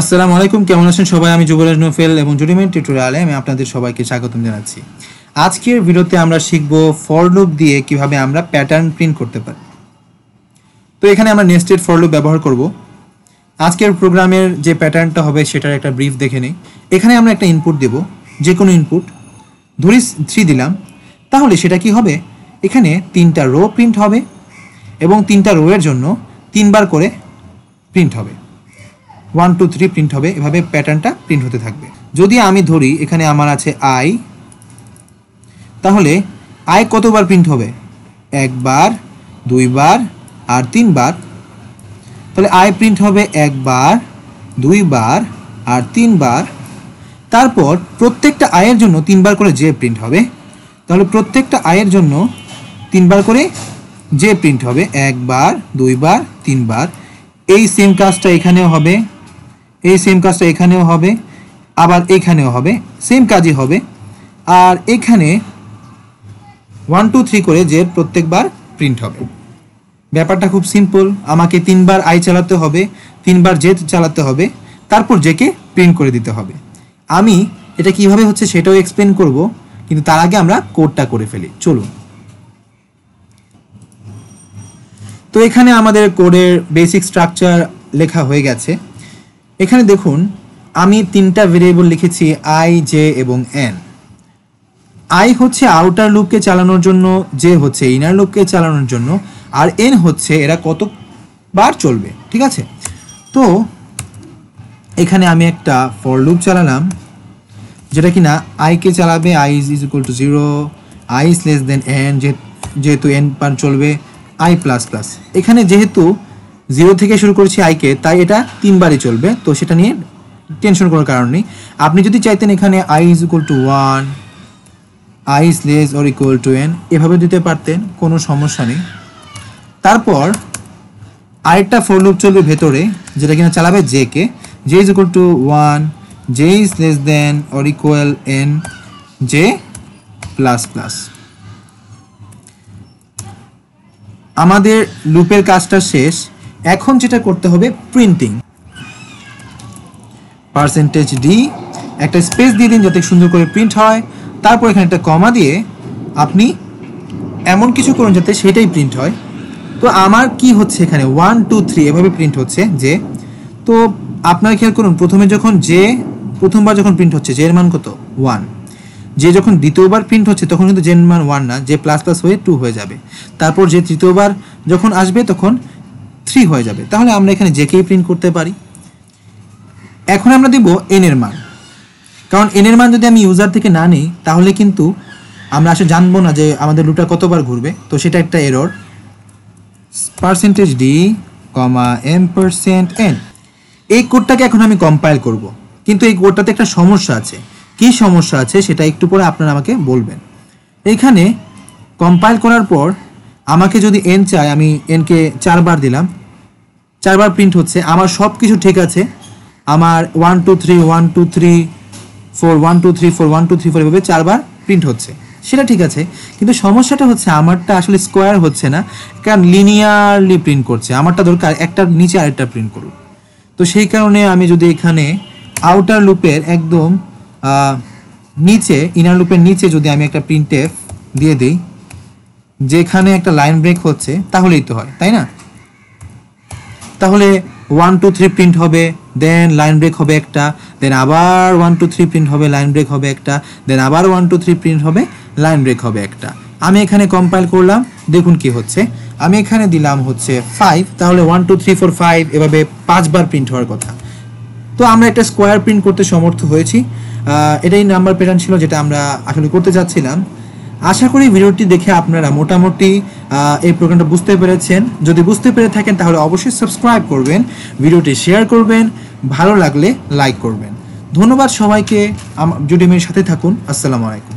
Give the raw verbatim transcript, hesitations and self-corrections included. আসসালামু আলাইকুম, কেমন আছেন সবাই? আমি যুবরাজ নোফেল এবং জুডিমেন্ট টিউটোরিয়ালে আমি আপনাদের সবাইকে স্বাগতম জানাচ্ছি। আজকের ভিডিওতে আমরা শিখব ফর লুপ দিয়ে কিভাবে আমরা প্যাটার্ন প্রিন্ট করতে পারি। তো এখানে আমরা নেস্টেড ফর লুপ ব্যবহার করব। আজকের প্রোগ্রামের যে প্যাটার্নটা হবে সেটার একটা ব্রিফ দেখে নিই। এখানে আমরা একটা ইনপুট দেব, যে কোনো ইনপুট, ধরি থ্রি দিলাম, তাহলে সেটা কি হবে, এখানে তিনটা রো প্রিন্ট হবে এবং তিনটা রো এর জন্য তিনবার করে প্রিন্ট হবে, ওয়ান টু থ্রি প্রিন্ট হবে। এভাবে প্যাটার্নটা প্রিন্ট হতে থাকবে। যদি আমি ধরি এখানে আমার আছে আই, তাহলে আই কতবার প্রিন্ট হবে? একবার, দুইবার আর তিনবার। তাহলে আই প্রিন্ট হবে একবার, দুইবার আর তিনবার। তারপর প্রত্যেকটা আয়ের জন্য তিনবার করে জে প্রিন্ট হবে, তাহলে প্রত্যেকটা আয়ের জন্য তিনবার করে জে প্রিন্ট হবে, একবার, দুইবার, তিনবার। এই সেম কাজটা এখানেও হবে, এই সেম কাজটা এখানেও হবে, আবার এখানেও হবে, সেম কাজই হবে। আর এখানে ওয়ান টু থ্রি করে জের প্রত্যেকবার প্রিন্ট হবে। ব্যাপারটা খুব সিম্পল, আমাকে তিনবার আই চালাতে হবে, তিনবার জে চালাতে হবে, তারপর জেকে প্রিন্ট করে দিতে হবে। আমি এটা কিভাবে হচ্ছে সেটাও এক্সপ্লেন করব, কিন্তু তার আগে আমরা কোডটা করে ফেলি, চলুন। তো এখানে আমাদের কোডের বেসিক স্ট্রাকচার লেখা হয়ে গেছে। এখানে দেখুন আমি তিনটা ভেরিয়েবল লিখেছি, আই, জে এবং এন। আই হচ্ছে আউটার লুপকে চালানোর জন্য, জে হচ্ছে ইনার লুপকে চালানোর জন্য, আর এন হচ্ছে এরা কতবার চলবে, ঠিক আছে। তো এখানে আমি একটা ফর লুপ চালালাম, যেটা কিনা আইকে চালাবে, I is equal to zero, I is less than N, যেহেতু এন পার চলবে আই প্লাস প্লাস। এখানে যেহেতু জিরো থেকে শুরু করেছি আইকে, তাই এটা তিনবারই চলবে, তো সেটা নিয়ে টেনশন করার কারণ নেই। আপনি যদি চাইতেন এখানে I is equal to one, I is less or equal to N, এভাবে দিতে পারতেন, কোনো সমস্যা নেই। তারপর আরেকটা ফর লুপ চলবে ভেতরে, যেটা কিনা চালাবে জে কে, J is equal to one, J is less than or equal N, J plus plus. আমাদের লুপের কাজটা শেষ। এখন যেটা করতে হবে প্রিন্টিং, পার্সেন্টেজ ডি, একটা স্পেস দিয়ে দিন যাতে সুন্দর করে প্রিন্ট হয়। তারপর এখানে একটা কমা দিয়ে আপনি এমন কিছু করুন যাতে সেটাই প্রিন্ট হয়। তো আমার কি হচ্ছে এখানে ওয়ান টু থ্রি এভাবে প্রিন্ট হচ্ছে জে। তো আপনারা খেয়াল করুন, প্রথমে যখন জে প্রথমবার যখন প্রিন্ট হচ্ছে জের মান কত? ওয়ান। যে যখন দ্বিতীয়বার প্রিন্ট হচ্ছে তখন কিন্তু জের মান ওয়ান না, যে প্লাস প্লাস হয়ে টু হয়ে যাবে। তারপর যে তৃতীয়বার যখন আসবে তখন থ্রি হয়ে যাবে। তাহলে আমরা এখানে জেকেই প্রিন্ট করতে পারি। এখন আমরা দেব এন এর মান, কারণ এন এর মান যদি আমি ইউজার থেকে না নিই তাহলে কিন্তু আমরা আসলে জানবো না যে আমাদের লুপটা কতবার ঘুরবে, তো সেটা একটা error. Percentage D comma M percent N, এই কোডটাকে এখন আমি কম্পাইল করব, কিন্তু এই কোডটাতে একটা সমস্যা আছে। কি সমস্যা আছে সেটা একটু পরে আপনারা আমাকে বলবেন। এইখানে কম্পাইল করার পর আমাকে যদি এন চাই, আমি এনকে চারবার দিলাম, চারবার প্রিন্ট হচ্ছে, আমার সব কিছু ঠিক আছে। আমার one two three, one two three four, one two three four, one two three four, এভাবে চারবার প্রিন্ট হচ্ছে, সেটা ঠিক আছে। কিন্তু সমস্যাটা হচ্ছে আমারটা আসলে স্কোয়ার হচ্ছে না, কারণ লিনিয়ারলি প্রিন্ট করছে। আমারটা দরকার একটার নিচে আরেকটা প্রিন্ট করুন। তো সেই কারণে আমি যদি এখানে আউটার লুপের একদম নিচে, ইনার লুপের নিচে যদি আমি একটা প্রিন্টএফ দিয়ে দিই যেখানে একটা লাইন ব্রেক হচ্ছে, তাহলেই তো হয়, তাই না? তাহলে ওয়ান টু থ্রি প্রিন্ট হবে, দেন লাইন ব্রেক হবে একটা, দেন আবার ওয়ান টু থ্রি প্রিন্ট হবে, লাইন ব্রেক হবে একটা, দেন আবার ওয়ান টু থ্রি প্রিন্ট হবে, লাইন ব্রেক হবে একটা। আমি এখানে কম্পাইল করলাম, দেখুন কি হচ্ছে। আমি এখানে দিলাম হচ্ছে ফাইভ, তাহলে one two three four five, এভাবে পাঁচবার প্রিন্ট হওয়ার কথা। তো আমরা একটা স্কোয়ার প্রিন্ট করতে সমর্থ হয়েছি। এটাই নাম্বার প্যাটার্ন ছিল যেটা আমরা আসলে করতে চাচ্ছিলাম। আশা করি ভিডিওটি দেখে আপনারা মোটামুটি এই প্রোগ্রামটা বুঝতে পেরেছেন। যদি বুঝতে পেরে থাকেন তাহলে অবশ্যই সাবস্ক্রাইব করবেন, ভিডিওটি শেয়ার করবেন, ভালো লাগলে লাইক করবেন। ধন্যবাদ সবাইকে, জুডিমের সাথে থাকুন। আসসালামু আলাইকুম।